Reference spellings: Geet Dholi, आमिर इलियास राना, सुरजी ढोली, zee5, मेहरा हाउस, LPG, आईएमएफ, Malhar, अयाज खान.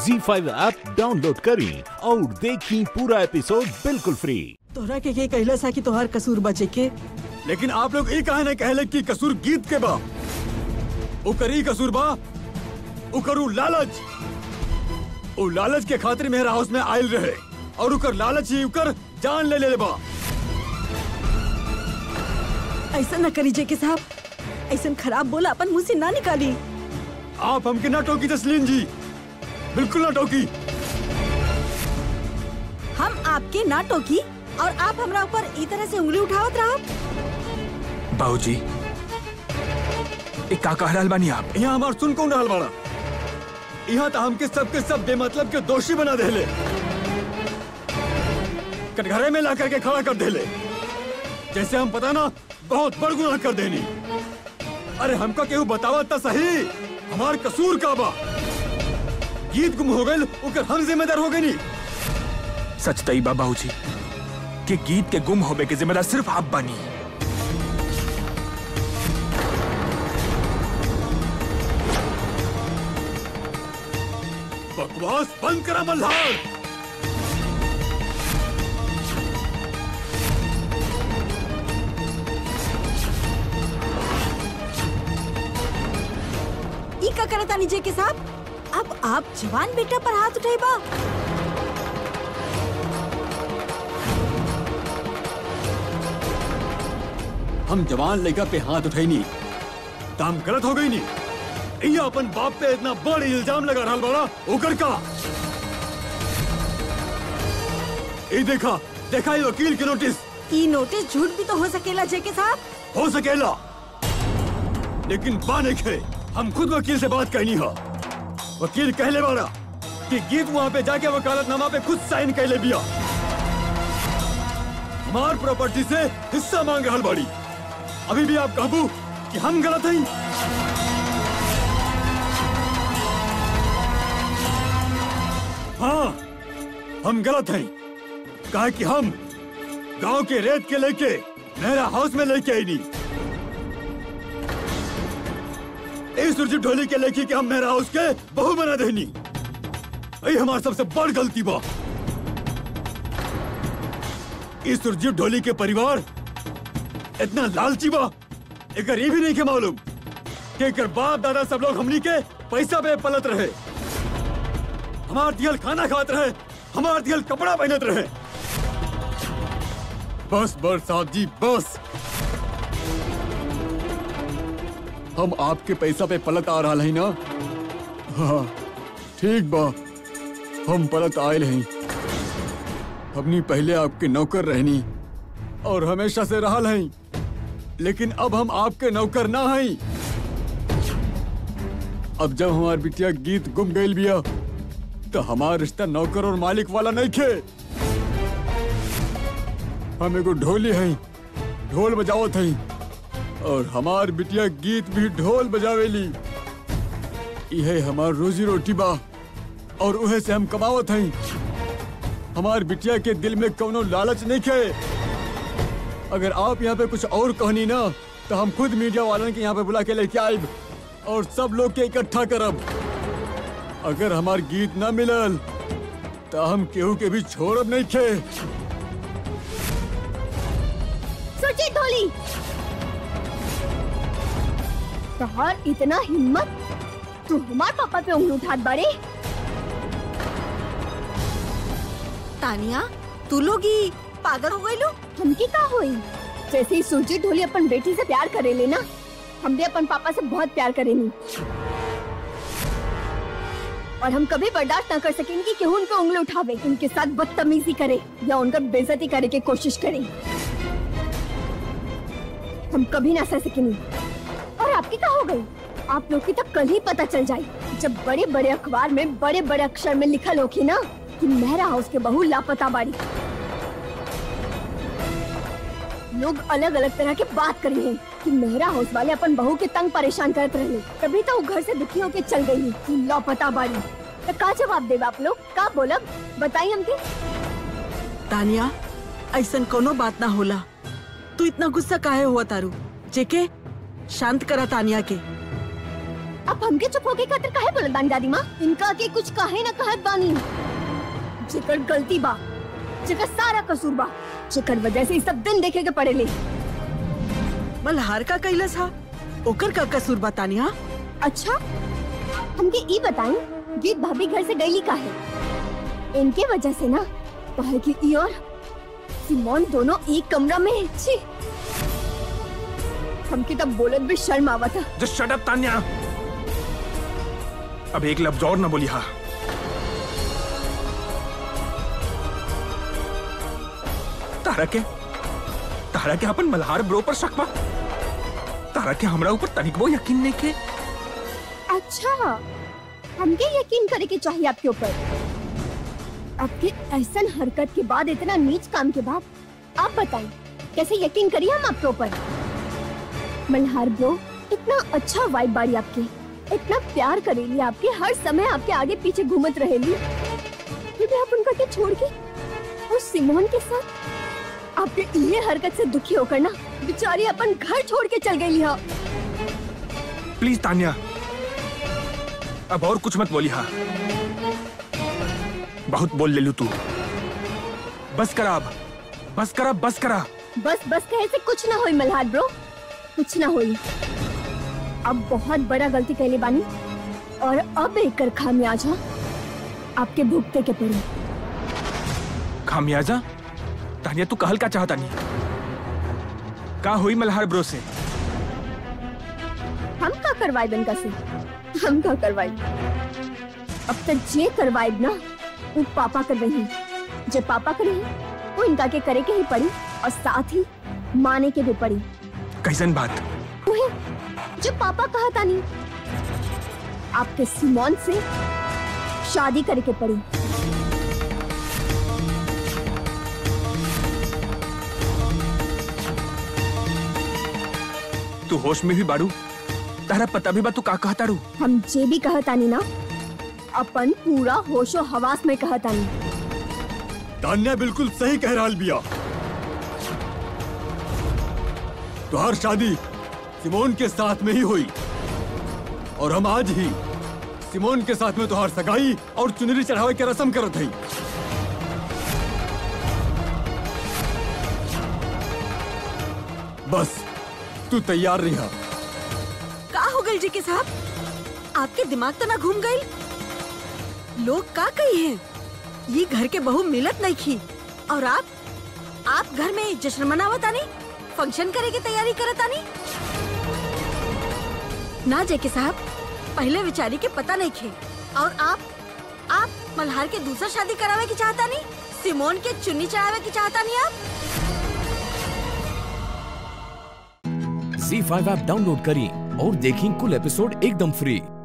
zee5 app download करें और देखें पूरा एपिसोड बिल्कुल फ्री। तोहरा के ये कहला सा कि तोहार कसूर बचे के, लेकिन आप लोग ई काहे ना कहले कि कसूर गीत के बा, ओकर ई कसूर बा ओकरू लालच। ओ लालच के खातिर मेहरा हाउस में आयल रहे और ओकर लालच ही ओकर जान ले ले बा। ऐसा ना करी जेके साहब, ऐसा खराब बोला अपन मुंह से ना निकाली। आप हमके ना टोकी तस्लीम जी, बिल्कुल ना टोकी। हम आपके ना टोकी और आप हमरा ऊपर इस तरह से उंगली उठावत रहो। बाबूजी, एक काका हलाल बानी आप। यहाँ हमार सुन कौन हलाल बाड़ा? यहाँ तो हमके सब बेमतलब के दोषी बना देले, कटघरे में ला करके खड़ा कर देले, जैसे हम पता ना बहुत बड़ गुनाह कर देनी। अरे हमका केहू बतावा त सही हमार कसूर का बा। गीत गुम हो गए उकर हम जिम्मेदार हो गए नी। सच तई बा बाबूजी कि गीत के गुम होबे के जिम्मेदार सिर्फ आप बानी। बकवास बंद करा मल्हार। ई का करता नीजे के साहब, अब आप जवान बेटा पर हाथ उठाइबा। हम जवान लड़का पे हाथ उठाइनी तो हम गलत हो गई नी। ये अपन बाप पे इतना बड़ा इल्जाम लगा रहा बड़ा ओकर का। ये देखा ये वकील की नोटिस। ये नोटिस झूठ भी तो हो सकेला जेके साहब, हो सकेला, लेकिन बाने के हम खुद वकील से बात करनी है। वकील कहले बाड़ा कि गीत वहाँ पे जाके वकालतनामा पे खुद साइन कहले बिया, हमार प्रॉपर्टी से हिस्सा मांग रहा बाड़ी। अभी भी आप कहबू कि हम गलत हैं? हाँ, हम गलत हैं। कहा कि हम गांव के रेत के लेके मेरा हाउस में लेके आई नहीं। सुरजी ढोली के लेखी के हम मेरा हाउस के बहु बना देनी, ये हमार सबसे बड़ गलती बा। इस सुरजी ढोली के परिवार इतना लालची बा, एकर ये भी नहीं के मालूम कि एकर बाप दादा सब लोग हमनी के पैसा पे पलत रहे, हमार दियल खाना खात रहे, हमार दियल कपड़ा पहनत रहे। बस बस साहब जी, बस। हम आपके पैसा पे पलट आ रहा है ना? हाँ ठीक बा, हम पलट आयल हैं। हमनी पहले आपके नौकर रहनी और हमेशा से रहल हैं, लेकिन अब हम आपके नौकर ना हैं। अब जब हमार बिटिया गीत गुम गईल बिया तो हमार रिश्ता नौकर और मालिक वाला नहीं खे। हम एगो ढोली हैं, ढोल बजावत हैं, और हमार बिटिया गीत भी ढोल बजावेली। यह हमार रोजी रोटी बा और उहे से हम कमावत हैं। हमार बिटिया के दिल में कौनो लालच नहीं है। अगर आप यहाँ पे कुछ और कहनी ना तो हम खुद मीडिया वालों के यहाँ पे बुला के लेके आएब और सब लोग के इकट्ठा करब। अगर हमार गीत ना मिलल तो हम केहू के भी छोड़ब नहीं खे। तोहार इतना हिम्मत, तू हमार पापा पे उंगली उठात बाड़े? तानिया, तू लोग ही पागल हो गई लो? हमके का होई? जैसे ही सुरजी ढोली अपन बेटी से प्यार करे लेना, हम भी अपन पापा से बहुत प्यार करेंगे और हम कभी बर्दाश्त ना कर सकेंगे कि उन पे उंगली उठावे, उनके साथ बदतमीजी करे या उनका बेइज्जती करे की कोशिश करे। हम कभी ना सह सकेंगे। आपकी क्या हो गई? आप लोग की तब कल ही पता चल जाए जब बड़े बड़े अखबार में बड़े बड़े अक्षर में लिखा लोगी ना कि मेहरा हाउस के बहू लापता बाड़ी। लोग अलग अलग तरह के बात कर रहे हैं कि मेहरा हाउस वाले अपन बहू के तंग परेशान करते रहे, तभी तो वो घर से दुखी होके चल गई कि लापता बाड़ी। तो का जवाब देगा आप लोग? का बोलब बताइए हमके? तानिया, ऐसा कोनो बात ना होला। तू इतना गुस्सा काहे हुआ तारू? जेके शांत करा तानिया के। आप हमके चुप होके खातिर काहे बोलत बानी दादी माँ? इनका के कुछ काहे ना कहत बानी। जेकर गलती बा, जेकर सारा कसूर बा, जेकर वजह से सब दिन देखे के पड़ेले। मल्हार का कैलस हा, ओकर का कसूर बतानी हा? अच्छा, हमके ई बताई गीत भाभी घर से गईली काहे? इनके वजह से ना, काहे कि ई और सिमोन दोनों एक कमरा में छी। हमके तब बोलत भी शर्म आवत हा। Just shut up Tanya. अब एक लफ्ज और न बोली हा। तारा के अपन मल्हार ब्रो पर शक बा। तारा के हमरा ऊपर तनिकबो यकीन नहीं के। अच्छा, हमके यकीन करे के चाहिए आपके ऊपर। आपके ऐसन हरकत के बाद, इतना नीच काम के बाद, आप बताइए कैसे यकीन करिए हम आपके ऊपर? मल्हार ब्रो इतना अच्छा वाइब बाड़ी आपके, इतना प्यार करेली आपके, हर समय आपके आगे पीछे घूमत रहेली, फिर आप उनका के छोड़ के उस सिमोन के साथ? आपके ये हरकत से दुखी होकर ना बेचारी अपन घर छोड़ के चल गई। हाँ प्लीज तान्या, अब और कुछ मत बोली। हाँ बहुत बोल ले लू तू। बस कहे से कुछ ना होई मल्हार ब्रो, कुछ ना होई। अब बहुत बड़ा गलती कहले बानी और अब एक खामियाजा आपके भुगते के पड़े। खामियाजा? तानिया तू कहल का चाहता नहीं? का हुई मल्हार ब्रो से? हम का करवाई बनका से, हम का करवाई। अब तक जे करवाई ना वो पापा कर रही, जो पापा करे वो इनका के करे के ही पड़ी और साथ ही माने के भी पड़ी। कैसन बात? वही जो पापा कहा था नहीं, आपके सिमोन से शादी करे के पड़ी। तू होश में भी बाड़ू? तारा पता भी बा तू का कहता रू? हम जे भी कहतानी ना, अपन पूरा होशो हवास में कहतानी। तान्या बिल्कुल सही कह रहल बिया। तुहार शादी सिमोन के साथ में ही हुई और हम आज ही सिमोन के साथ में तुहार सगाई और चुनरी चढ़ावे के रस्म करत हई। बस तू तैयार रहा। का हो गई जी के साहब? आपके दिमाग तो ना घूम गई? लोग का कही है ये घर के बहू मिलत नहीं थी और आप घर में जश्न मनावता नहीं, फंक्शन करे की तैयारी करता नहीं ना जे के साहब? पहले बेचारी के पता नहीं थे और आप मल्हार के दूसरा शादी करावे की चाहता नहीं, सिमोन के चुन्नी चढ़ावे की चाहता नहीं आप? zee5 ऐप डाउनलोड करिए और देखें कुल एपिसोड एकदम फ्री।